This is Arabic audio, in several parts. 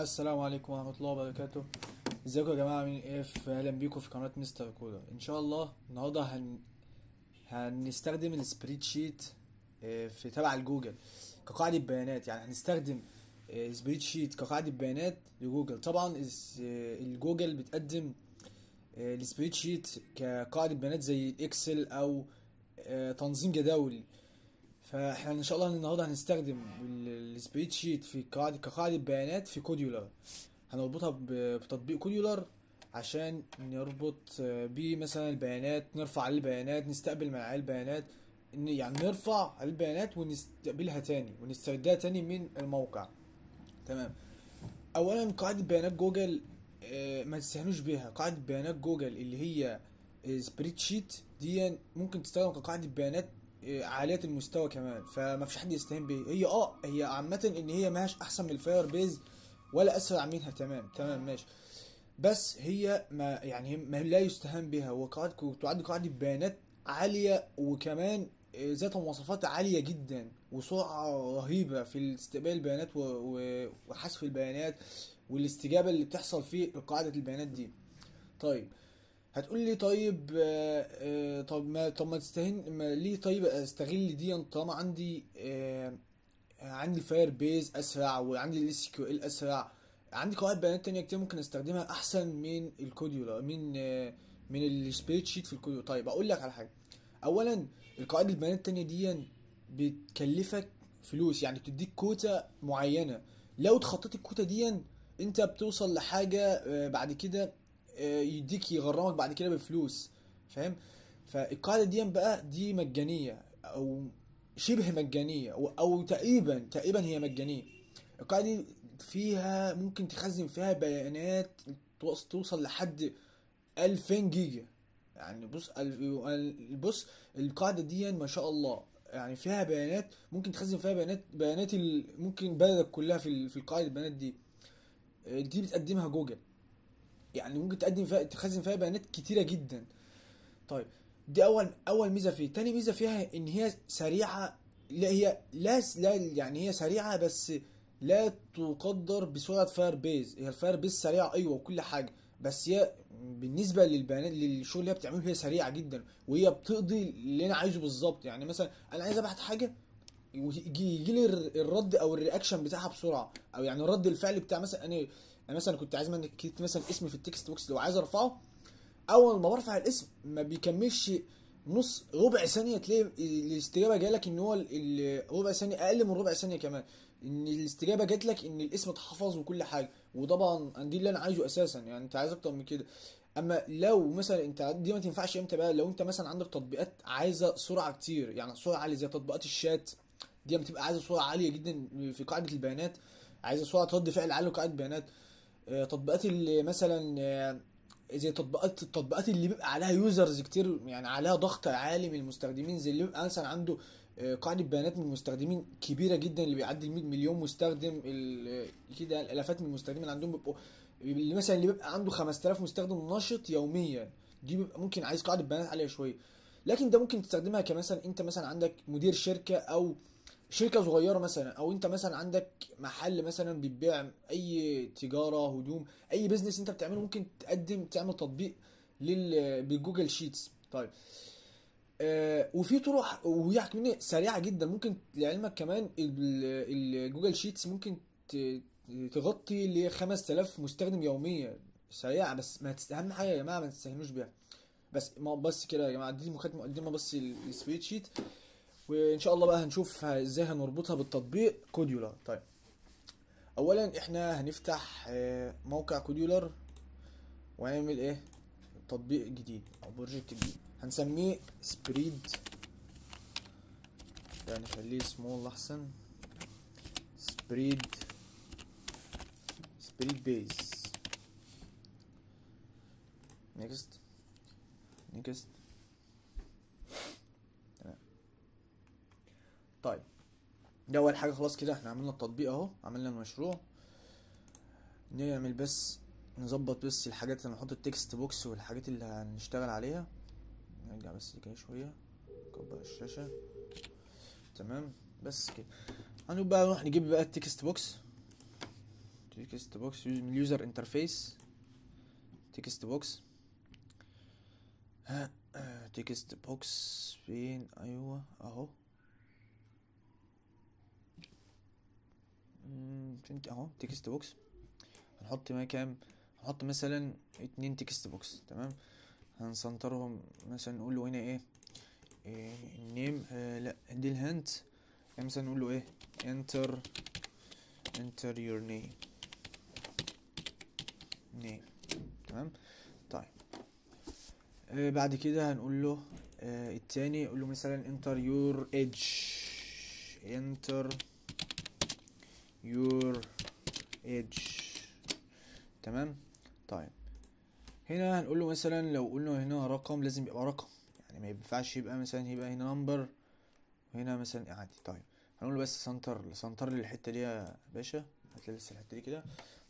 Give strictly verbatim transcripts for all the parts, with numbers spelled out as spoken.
السلام عليكم ورحمه الله وبركاته. ازيكم يا جماعه، عاملين ايه؟ اهلا بيكم في قناه مستر كودر. ان شاء الله النهارده هن... هنستخدم السبريد شيت في تبع الجوجل كقاعده بيانات. يعني هنستخدم سبريد شيت كقاعده بيانات لجوجل. طبعا الجوجل بتقدم السبريد شيت كقاعده بيانات زي الاكسل او تنظيم جداول، فاحنا ان شاء الله النهارده هنستخدم السبريد شيت في قاعده كقاعده بيانات في كوديولار. هنربطها بتطبيق كوديولار عشان نربط بيه مثلا البيانات، نرفع عليه البيانات، نستقبل من عليه البيانات، يعني نرفع عليه البيانات ونستقبلها تاني ونستردها تاني من الموقع. تمام. اولا قاعده بيانات جوجل ما تستهنوش بيها. قاعده بيانات جوجل اللي هي سبريد شيت دي ممكن تستخدم كقاعده بيانات عالية المستوى كمان، فما فيش حد يستهين بيه. هي اه هي عامة ان هي ماهاش احسن من الفاير بيز ولا اسرع منها. تمام تمام ماشي، بس هي ما يعني ما لا يستهان بها. هو تعد قاعدة بيانات عالية وكمان ذات مواصفات عالية جدا وسرعة رهيبة في استقبال البيانات وحذف البيانات والاستجابة اللي بتحصل في قاعدة البيانات دي. طيب هتقول لي طيب آه آه طب ما طب ما تستهين ما ليه؟ طيب استغل دي طالما عندي آه عندي الفاير بيز اسرع وعندي الاس كيو ال اسرع، عندي قواعد بيانات تانية كتير ممكن استخدمها احسن من الكوديولا من آه من السبريد شيت في الكوديولا. طيب اقول لك على حاجه. اولا القواعد البيانات التانية دي بتكلفك فلوس، يعني بتديك كوتا معينه. لو اتخطيت الكوتا دي انت بتوصل لحاجه آه بعد كده يديك يغرمك بعد كده بفلوس، فاهم؟ فالقاعده دي بقى دي مجانيه او شبه مجانيه او, أو تقريبا تقريبا هي مجانيه. القاعده دي فيها ممكن تخزن فيها بيانات توصل لحد ألفين جيجا. يعني بص بص القاعده دي ما شاء الله يعني فيها بيانات ممكن تخزن فيها بيانات بيانات ممكن بلدك كلها في في القاعده البيانات دي دي بتقدمها جوجل. يعني ممكن تقدم فيها تخزن فيها بيانات كتيره جدا. طيب دي اول اول ميزه فيه. تاني ميزه فيها ان هي سريعه. لا هي لا, لا يعني هي سريعه بس لا تقدر بسرعه فاير بيز. هي الفاير بيز سريعه ايوه وكل حاجه، بس هي بالنسبه للبيانات للشغل اللي هي بتعمله هي سريعه جدا وهي بتقضي اللي انا عايزه بالظبط. يعني مثلا انا عايز ابعت حاجه يجي لي الرد او الرياكشن بتاعها بسرعه، او يعني رد الفعل بتاع مثلا انا انا مثلا كنت عايز انكت مثلا اسمي في التكست بوكس لو عايز ارفعه. اول ما برفع الاسم ما بيكملش نص ربع ثانيه تلاقي الاستجابه جايه لك ان هو ربع ثانيه، اقل من ربع ثانيه كمان، ان الاستجابه جات لك ان الاسم اتحفظ وكل حاجه. وطبعا دي اللي انا عايزه اساسا، يعني انت عايز اكتر من كده. اما لو مثلا انت دي ما تنفعش امتى بقى؟ لو انت مثلا عندك تطبيقات عايزه سرعه كتير، يعني سرعه عاليه زي تطبيقات الشات دي بتبقى عايزه سرعه عاليه جدا في قاعده البيانات، عايزه سرعه رد فعل عاليه في قاعده البيانات. تطبيقات اللي مثلا زي تطبيقات التطبيقات اللي بيبقى عليها يوزرز كتير، يعني عليها ضغط عالي من المستخدمين، زي اللي بيبقى مثلا عنده قاعده بيانات من المستخدمين كبيره جدا اللي بيعدي مية مليون مستخدم كده، الالافات من المستخدمين اللي عندهم بيبقوا اللي مثلا اللي بيبقى عنده خمسة آلاف مستخدم نشط يوميا، دي بيبقى ممكن عايز قاعده بيانات عاليه شويه. لكن ده ممكن تستخدمها كمثلا انت مثلا عندك مدير شركه او شركه صغيره مثلا، او انت مثلا عندك محل مثلا بتبيع اي تجاره هدوم، اي بيزنس انت بتعمله ممكن تقدم تعمل تطبيق لل بالجوجل شيتس. طيب آه وفي طرق وهي كمان سريعه جدا. ممكن لعلمك كمان الجوجل شيتس ممكن تغطي ل خمسة آلاف مستخدم يوميا، سريعه. بس ما اهم حاجه يا جماعه ما تستهينوش بيها. بس ما بس كده يا جماعه، دي مقدمه بس السبريد شيت، وان شاء الله بقى هنشوف ازاي هنربطها بالتطبيق كوديولار. طيب اولا احنا هنفتح موقع كوديولار وهنعمل ايه؟ تطبيق جديد او بروجكت جديد هنسميه سبريد، يعني نخليه سمول احسن، سبريد سبريد بيز. نيكست نيكست. طيب ده اول حاجه. خلاص كده احنا عملنا التطبيق اهو، عملنا المشروع. نعمل بس نظبط بس الحاجات اللي هنحط التكست بوكس والحاجات اللي هنشتغل عليها. نرجع بس كده شويه، نكبر الشاشه. تمام بس كده. هنبقى نروح نجيب بقى التكست بوكس تكست بوكس يوزر انترفيس تكست بوكس تكست بوكس فين؟ ايوه اهو اهو تكست بوكس. هنحط ما كام؟ هنحط مثلا اتنين تكست بوكس. تمام، هنسنترهم مثلا نقول له هنا ايه النيم آه لا دي الهنت، يعني مثلا نقول له ايه انتر انتر يور نيم نيم. تمام طيب آه بعد كده هنقول له آه التاني، نقول له مثلا انتر يور ايدج انتر يور ايدج. تمام طيب هنا هنقول له مثلا لو قلنا هنا رقم لازم يبقى رقم، يعني ما ينفعش يبقى مثلا يبقى هنا نمبر وهنا مثلا اعادي. طيب هنقول له بس سنتر سنتر للحته دي يا باشا، هتلاقي لسه الحته دي كده.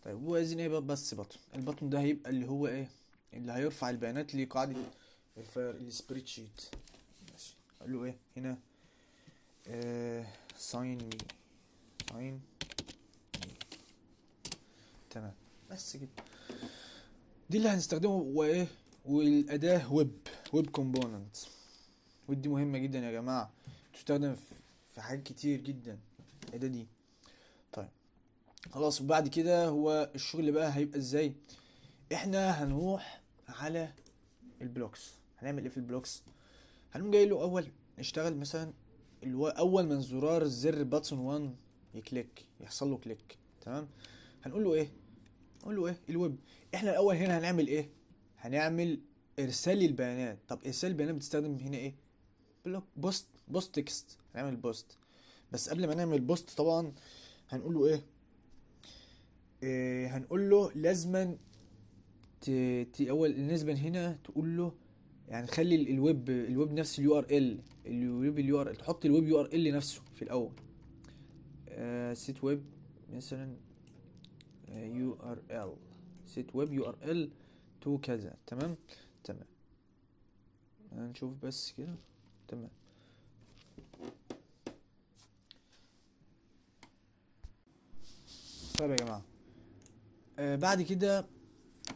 طيب هو عايزين ايه بس بطن، البطن ده هيبقى اللي هو ايه اللي هيرفع البيانات لقاعده السبريد شيت. ماشي، هنقول له ايه هنا آه ساين مي ساين مي. تمام بس كده، دي اللي هنستخدمه وايه، والاداه ويب ويب كومبوننت. ودي مهمه جدا يا جماعه، تستخدم في حاجات كتير جدا الاداه دي. طيب خلاص، وبعد كده هو الشغل بقى هيبقى ازاي؟ احنا هنروح على البلوكس. هنعمل ايه في البلوكس؟ هنقوم جاي له اول نشتغل مثلا اول ما زرار الزر باتون واحد يكليك يحصل له كليك. تمام هنقول له ايه؟ نقول له ايه الويب. احنا الاول هنا هنعمل ايه؟ هنعمل ارسال البيانات. طب ارسال البيانات بتستخدم هنا ايه؟ بلوك بوست بوست تكست. هنعمل بوست، بس قبل ما نعمل بوست طبعا هنقول له ايه؟ إيه هنقول له لازما اول النسبه هنا تقول له يعني خلي الويب الويب نفس اليو ار ال الويب اليو ار ال تحط الويب يو ار ال نفسه في الاول. آه سيت ويب مثلا يو ار ال سيت ويب يو ار ال تو كذا. تمام تمام هنشوف بس كده. تمام طيب يا جماعه آه بعد كده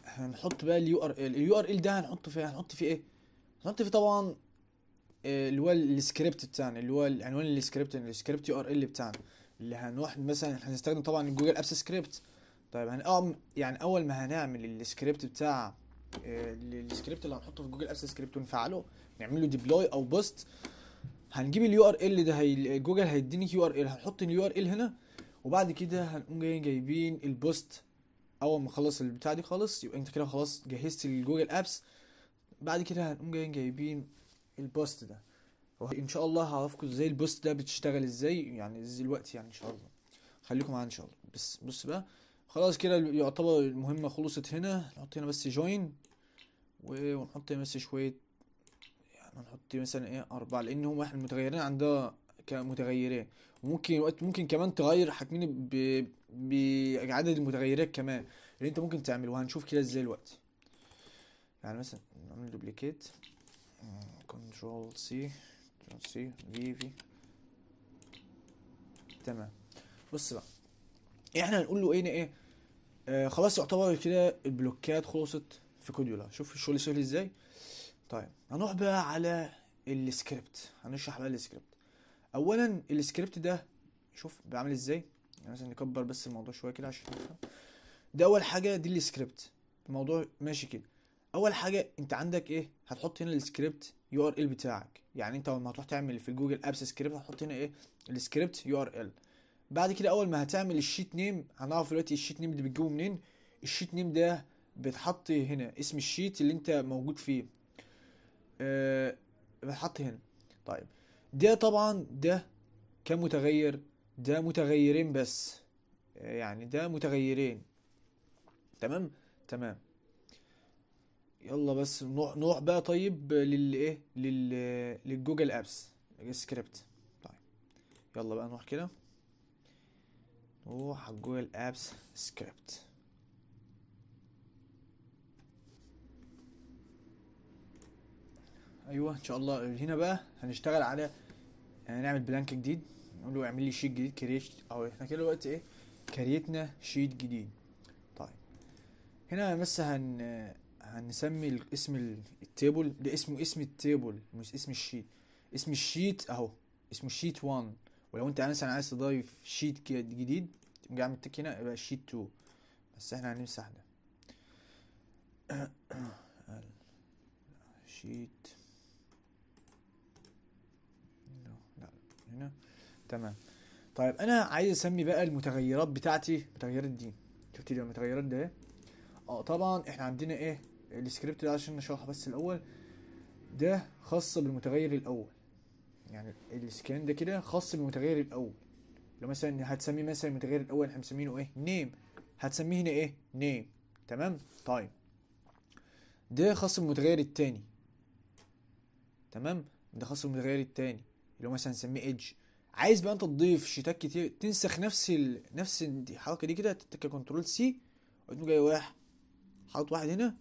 هنحط بقى اليو ار ال اليو ار ال ده هنحط فيه هنحط فيه ايه هنحط فيه طبعا آه اللي هو السكريبت بتاعنا، اللي هو العنوان السكريبت السكريبت يو ار ال بتاعنا، اللي هنروح مثلا هنستخدم طبعا الجوجل ابس سكريبت. طيب هنقوم يعني اول ما هنعمل السكريبت بتاع السكريبت اللي هنحطه في جوجل ابس سكريبت ونفعله نعمل له ديبلوي او بوست، هنجيب اليو ار ال ده هي جوجل هيديني يو ار ال، هنحط اليو ار ال هنا. وبعد كده هنقوم جايين جايبين البوست. اول ما اخلص البتاع دي خالص يبقى انت كده خلاص جهزت الجوجل ابس. بعد كده هنقوم جايين جايبين البوست ده، وان شاء الله هعرفكم ازاي البوست ده بتشتغل ازاي يعني ازاي الوقت يعني ان شاء الله. خليكم معانا ان شاء الله. بس بص بقى خلاص كده يعتبر المهمه خلصت. هنا نحط هنا بس جوين ونحط بس شويه، يعني نحط مثلا ايه اربعه، لان هم احنا المتغيرين عندها كمتغيرين، وممكن وقت ممكن كمان تغير حاكمين بعدد المتغيرات كمان اللي انت ممكن تعمله، وهنشوف كده ازاي الوقت. يعني مثلا نعمل دوبليكيت كنترول سي سي في في. تمام بص بقى احنا هنقول له ايه ايه آه خلاص يعتبر كده البلوكات خلصت في كوديولا. شوف الشغل سهل ازاي. طيب هنروح بقى على السكريبت، هنشرح بقى السكريبت. اولا السكريبت ده شوف بعمل ازاي، يعني مثلا نكبر بس الموضوع شويه كده عشان نفهم. ده اول حاجه دي السكريبت، الموضوع ماشي كده. اول حاجه انت عندك ايه، هتحط هنا السكريبت يو ار ال بتاعك، يعني انت لما هتروح تعمل في جوجل ابس سكريبت هتحط هنا ايه السكريبت يو ار ال. بعد كده اول ما هتعمل الشيت نيم، هنعرف دلوقتي الشيت نيم دي بتجيبه منين. الشيت نيم ده بتحط هنا اسم الشيت اللي انت موجود فيه أه بتحط هنا. طيب ده طبعا ده كمتغير، ده متغيرين بس أه يعني ده متغيرين. تمام تمام يلا بس نروح بقى طيب للايه للجوجل ابس سكريبت. طيب يلا بقى نروح كده نروح على جوجل ابس سكريبت. ايوه ان شاء الله هنا بقى هنشتغل على هنعمل بلانك جديد، نقول له اعمل لي شيت جديد كريت، او احنا كده دلوقتي ايه كريتنا شيت جديد. هنا مثلا هن... هنسمي اسم التيبل ده اسمه اسم التيبل مش اسم الشيت. اسم الشيت اهو اسمه شيت واحد، ولو انت مثلا عايز تضيف شيت جديد تيجي عامل تك هنا يبقى شيت اتنين، بس احنا هنمسح ده شيت لا لا هنا تمام. طيب انا عايز اسمي بقى المتغيرات بتاعتي متغيرات دي. شفتي المتغيرات ده؟ اه طبعا احنا عندنا ايه السكريبت ده عشان نشرحه بس الاول. ده خاص بالمتغير الاول، يعني السكان ده كده خاص بالمتغير الاول. لو مثلا هتسميه مثلا المتغير الاول احنا مسمينه ايه نيم، هتسميه هنا ايه نيم تمام. طيب ده خاص بالمتغير التاني تمام، ده خاص بالمتغير التاني اللي هو مثلا نسميه ايدج. عايز بقى انت تضيف شيتات كتير تنسخ نفس ال... نفس الحركه دي كده، تتك كنترول سي وتقوم جاي واحد حاطط واحد هنا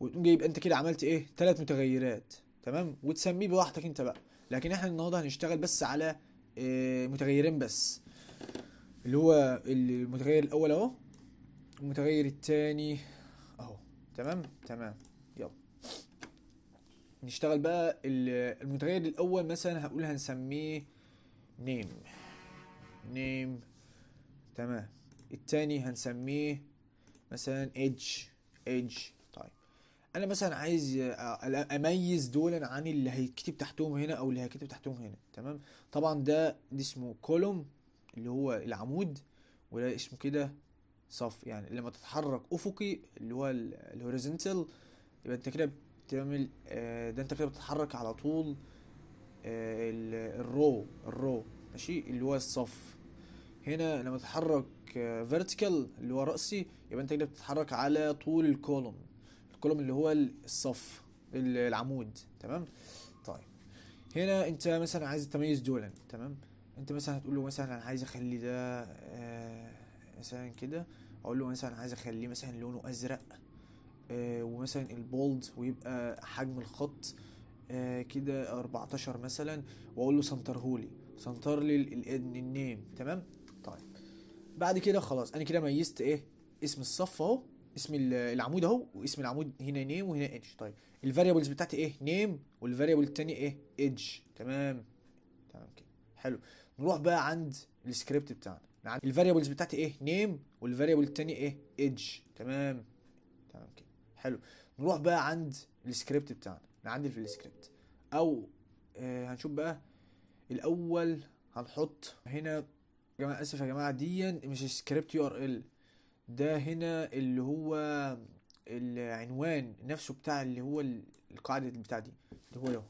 وتقوم جاي، يبقى انت كده عملت ايه ثلاث متغيرات تمام، وتسميه براحتك انت بقى. لكن احنا النهارده هنشتغل بس على اه متغيرين بس، اللي هو المتغير الاول اهو والمتغير الثاني اهو تمام تمام. يلا نشتغل بقى المتغير الاول. مثلا هقول هنسميه نيم نيم تمام. الثاني هنسميه مثلا ايدج ايدج. طيب انا مثلا عايز اميز دول عن اللي هيكتب تحتهم هنا او اللي هيكتب تحتهم هنا تمام. طبعا ده دي اسمه كولوم اللي هو العمود، وده اسمه كده صف. يعني لما تتحرك افقي اللي هو الهوريزونتال يبقى انت كده بتعمل ده، انت كده بتتحرك على طول الرو الرو ماشي اللي هو الصف. هنا لما تتحرك فيرتيكال اللي هو رأسي يبقى انت كده بتتحرك على طول الكولوم الكولوم اللي هو الصف العمود تمام. طيب هنا انت مثلا عايز تميز دولا تمام. انت مثلا هتقول له مثلا انا عايز اخلي ده آه مثلا كده، اقول له مثلا عايز اخليه مثلا لونه ازرق آه ومثلا البولد ويبقى حجم الخط آه كده اربعتاشر مثلا، واقول له سنترهولي سنتر لي النيم تمام. طيب بعد كده خلاص انا كده ميزت ايه اسم الصف اهو اسم العمود اهو، واسم العمود هنا نيم وهنا ايدج. طيب الفاريبلز بتاعتي ايه نيم والفاريبل الثاني ايه ايدج تمام تمام كده حلو. نروح بقى عند السكريبت بتاعنا. الفاريبلز بتاعتي ايه نيم والفاريبل الثاني ايه ايدج تمام تمام كده حلو. نروح بقى عند السكريبت بتاعنا عند السكريبت او آه هنشوف بقى الاول. هنحط هنا يا جماعه اسف يا جماعه دي مش سكريبت يو ار ال، ده هنا اللي هو العنوان نفسه بتاع اللي هو القاعده بتاع دي اللي هو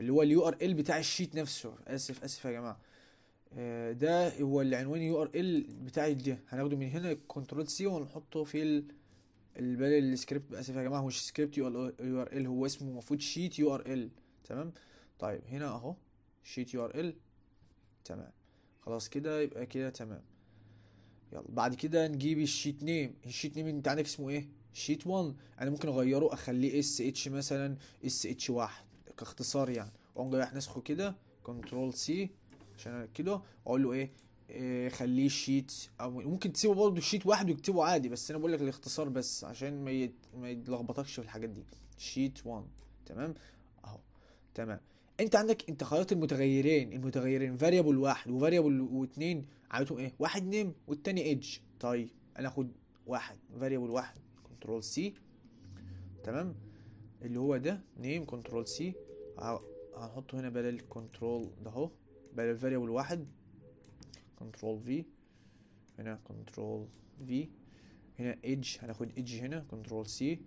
اللي هو اليو ار ال بتاع الشيت نفسه. اسف اسف يا جماعه آه ده هو العنوان يو ار ال بتاع ده. هناخده من هنا كنترول سي ونحطه في البال السكريبت. اسف يا جماعه هو مش سكريبت يو ار ال، هو اسمه المفروض شيت يو ار ال تمام. طيب هنا اهو شيت يو ار ال تمام خلاص كده يبقى كده تمام. يلا بعد كده نجيب الشيت نيم. الشيت نيم انت عندك اسمه ايه شيت واحد، انا ممكن اغيره اخليه اس اتش مثلا اس اتش واحد كاختصار يعني، واقوم جاي نسخه كده كنترول سي عشان اركده واقول له ايه, إيه خليه شيت، او ممكن تسيبه برضه شيت واحد وتكتبه عادي، بس انا بقول لك الاختصار بس عشان ما يت... ما يتلخبطكش في الحاجات دي. شيت واحد تمام اهو تمام. انت عندك انت خيرت المتغيرين المتغيرين فاريبل واحد وفاريبل واثنين عملتهم ايه واحد نيم والتاني ايدج. طيب انا اخد واحد فاريبل واحد كنترول سي تمام اللي هو ده نيم كنترول سي هنحطه هنا بدل كنترول ده اهو بدل فاريبل واحد كنترول في هنا كنترول في هنا ايدج هناخد ايدج هنا كنترول سي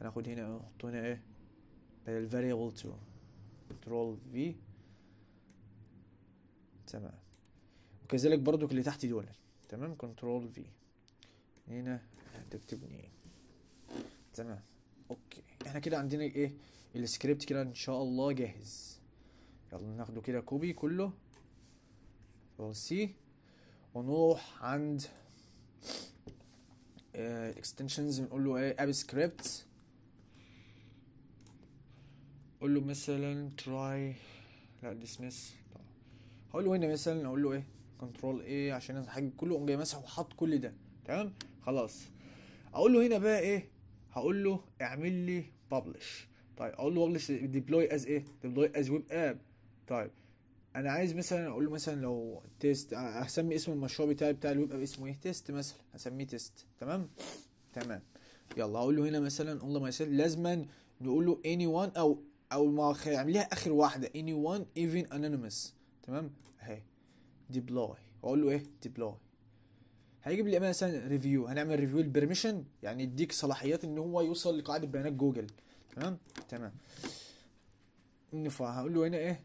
هناخد هنا نحط هنا ايه بدل فاريبل اتنين كنترول في تمام. وكذلك برضو اللي تحت دول تمام كنترول في هنا هتكتبني ايه تمام. اوكي احنا كده عندنا ايه السكريبت كده ان شاء الله جاهز. يلا ناخده كده كوبي كله كنترول سي ونروح عند الاكستنشنز بنقول له ايه اب سكريبت، اقول له مثلا try لا dismiss. طبعا هقول له هنا مثلا اقول له ايه كنترول ايه عشان الحاجه كله، اقوم جاي ماسحه وحاط كل ده تمام خلاص. اقول له هنا بقى ايه، هقول له اعمل لي ببلش. طيب اقول له ببلش ديبلوي از ايه، ديبلوي از ويب اب. طيب انا عايز مثلا اقول له مثلا لو تيست، هسمي اسم المشروع بتاعي بتاع الويب اب اسمه ايه، تيست مثلا، هسميه تيست. تمام تمام يلا هقول له هنا مثلا اون لاين ماي سيلف، لازما نقول له اني وان او او ما هيعملها اخر واحده اني وان ايفن انونيمس. تمام اهي ديبلوي، واقول له ايه ديبلوي، هيجيب لي مثلا ريفيو، هنعمل ريفيو البرميشن يعني يديك صلاحيات ان هو يوصل لقاعده بيانات جوجل. تمام تمام نفع هقول له هنا ايه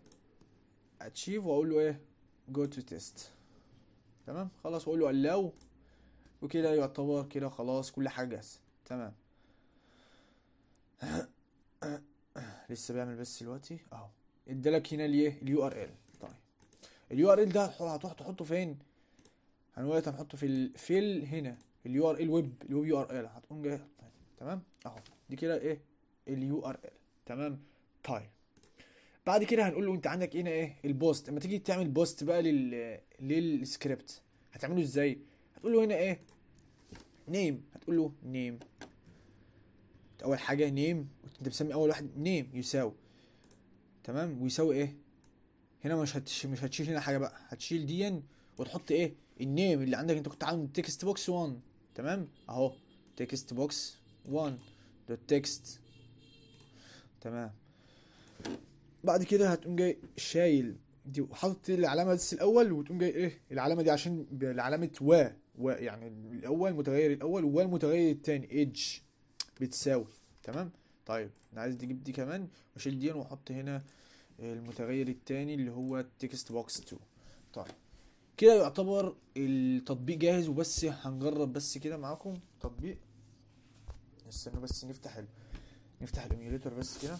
اتشيف، واقول له ايه جو تو تيست. تمام خلاص واقول له الو، وكده يعتبر كده خلاص كل حاجه جاهزه. تمام لسه بعمل بس دلوقتي اهو، ادالك هنا ليه اليو ار ال. طيب اليو ار ال ده هتروح تحطه فين؟ هنقولك هنحطه في ال في ال هنا اليو ار ال ويب، الويب يو ار ال هتقوم جاي. تمام اهو دي كده ايه اليو ار ال. تمام طيب بعد كده هنقول له انت عندك هنا ايه البوست. اما تيجي تعمل بوست بقى لل للسكريبت هتعمله ازاي؟ هتقول له هنا ايه نيم، هتقول له نيم اول حاجه نيم، انت بتسمي اول واحد نيم يساوي. تمام ويساوي ايه هنا، مش هتش... مش هتشيل هنا حاجه بقى، هتشيل دي وتحط ايه النيم اللي عندك انت كنت عامل تكست بوكس واحد. تمام اهو تكست بوكس واحد دوت تكست. تمام بعد كده هتقوم جاي شايل دي وحاطط العلامه بس الاول، وتقوم جاي ايه العلامه دي عشان علامه و و يعني الاول متغير الاول والمتغير الثاني ايدج بتساوي. تمام طيب انا عايز تجيب دي كمان واشيل دي واحط هنا المتغير الثاني اللي هو التكست بوكس اتنين. طيب كده يعتبر التطبيق جاهز، وبس هنجرب بس كده معاكم تطبيق. استنوا بس نفتح ال... نفتح الايميوليتور بس كده.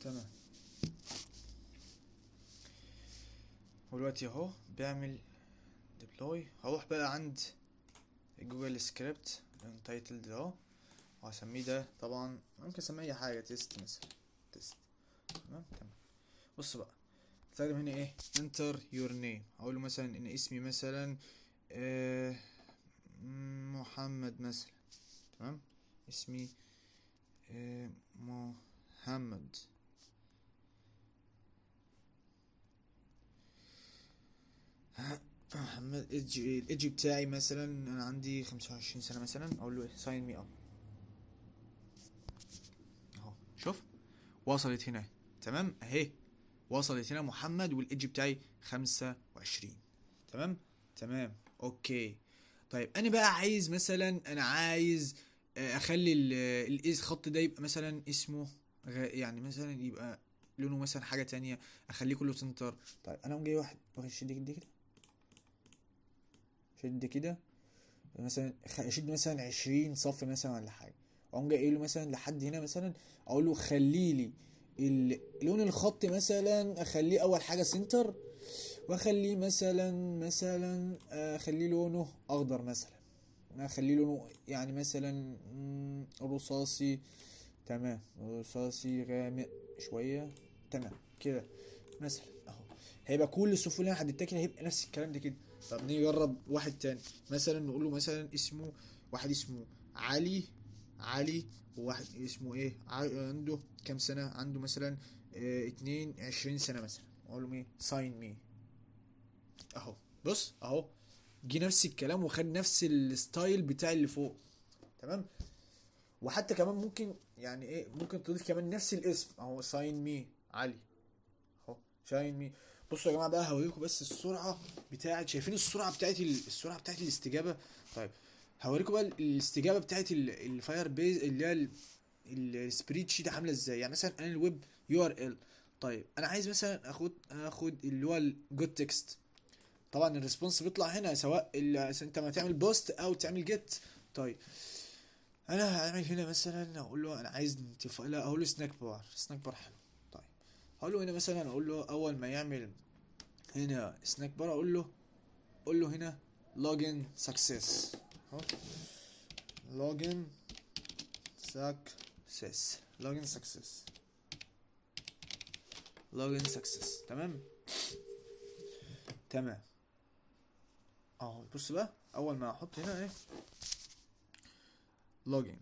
تمام ودلوقتي اهو بعمل ديبلوي، هروح بقى عند جوجل سكريبت انتايتلد اهو، وهسميه ده طبعا ممكن اسميه اي حاجه تيست مثلا تيست. تمام تمام بص بقى استخدم هنا ايه انتر يور نيم، هقول له مثلا ان اسمي مثلا آه محمد مثلا. تمام اسمي آه محمد، محمد الايدج بتاعي مثلا انا عندي خمسة وعشرين سنه مثلا، اقول له ساين مي اب اهو. شوف وصلت هنا. تمام اهي وصلت هنا محمد والايدج بتاعي خمسة وعشرين. تمام تمام اوكي. طيب انا بقى عايز مثلا انا عايز اخلي الايز خط ده يبقى مثلا اسمه يعني مثلا يبقى لونه مثلا حاجه تانية، اخليه كله سنتر. طيب انا جاي واحد شد كده كده شد كده مثلا شد مثلا عشرين صف مثلا ولا حاجه، اقوم جاي قايل له مثلا لحد هنا مثلا اقول له خلي لي لون الخط مثلا اخليه اول حاجه سنتر، واخليه مثلا مثلا اخليه لونه اخضر مثلا، اخليه لونه يعني مثلا رصاصي. تمام رصاصي غامق شويه. تمام كده مثلا اهو هيبقى كل الصفوف اللي انا هديتها هيبقى نفس الكلام ده كده. طب نجرب واحد تاني مثلا نقول له مثلا اسمه واحد اسمه علي علي، وواحد اسمه ايه عنده كام سنه، عنده مثلا اه اتنين عشرين سنه مثلا، اقول له ايه ساين مي اهو. بص اهو جه نفس الكلام وخد نفس الستايل بتاع اللي فوق. تمام وحتى كمان ممكن يعني ايه ممكن تضيف كمان نفس الاسم اهو ساين مي علي اهو ساين مي. بصوا يا جماعه بقى هوريكم بس السرعه بتاعت، شايفين السرعه بتاعت السرعه بتاعت الاستجابه. طيب هوريكم بقى الاستجابه بتاعت الفاير بيز اللي هي السبريد شيت عامله ازاي. يعني مثلا انا الويب يو ار ال، طيب انا عايز مثلا اخد اخد اللي هو الجوت تكست، طبعا الريسبونس بيطلع هنا سواء انت ما تعمل بوست او تعمل جيت. طيب انا هعمل هنا مثلا اقول له انا عايز انتف... لا اقول له سناك بار. سناك بار حلو. طيب هقول له هنا مثلا اقول له اول ما يعمل هنا سناك بار اقول له اقول له هنا login success اهو login success login success login success تمام تمام اهو. بص بقى اول ما احط هنا ايه login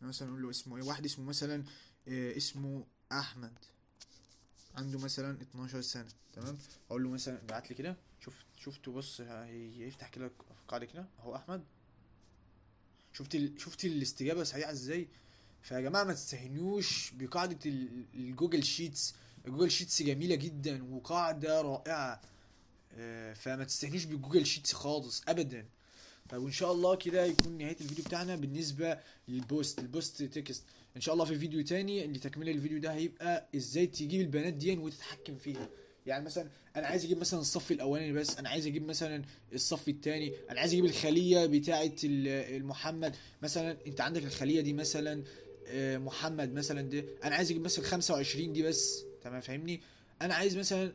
مثلا اقول له اسمه ايه، واحد اسمه مثلا إيه اسمه احمد عنده مثلا اتناشر سنه تمام. اقول له مثلا ابعت لي كده شوف شفته بص هيفتح كده قاعده كده اهو احمد. شفت ال... شفت الاستجابه سريعه ازاي. فيا جماعه ما تستهينوش بقاعده الجوجل شيتس. الجوجل شيتس جميله جدا وقاعده رائعه، فما تستهينوش بالجوجل شيتس خالص ابدا. طيب وان شاء الله كده يكون نهايه الفيديو بتاعنا بالنسبه للبوست البوست تكست. ان شاء الله في فيديو تاني لتكمله الفيديو ده هيبقى ازاي تجيب البيانات دي وتتحكم فيها. يعني مثلا انا عايز اجيب مثلا الصف الاولاني بس، انا عايز اجيب مثلا الصف الثاني، انا عايز اجيب الخليه بتاعه المحمد مثلا. انت عندك الخليه دي مثلا محمد مثلا دي، انا عايز اجيب مثلا خمسة وعشرين دي بس تمام فاهمني. انا عايز مثلا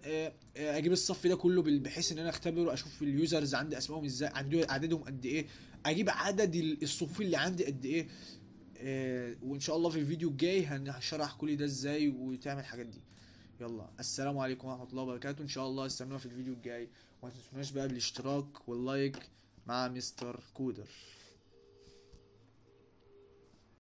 اجيب الصف ده كله بحيث ان انا اختبره اشوف اليوزرز عندي اسمائهم ازاي، عندي عددهم قد ايه، اجيب عدد الصفوف اللي عندي قد ايه. وان شاء الله في الفيديو الجاي هنشرح كل ده ازاي وتعمل الحاجات دي. يلا السلام عليكم ورحمه الله وبركاته. ان شاء الله استنونا في الفيديو الجاي، وما تنسوناش بقى بالاشتراك واللايك مع مستر كودر.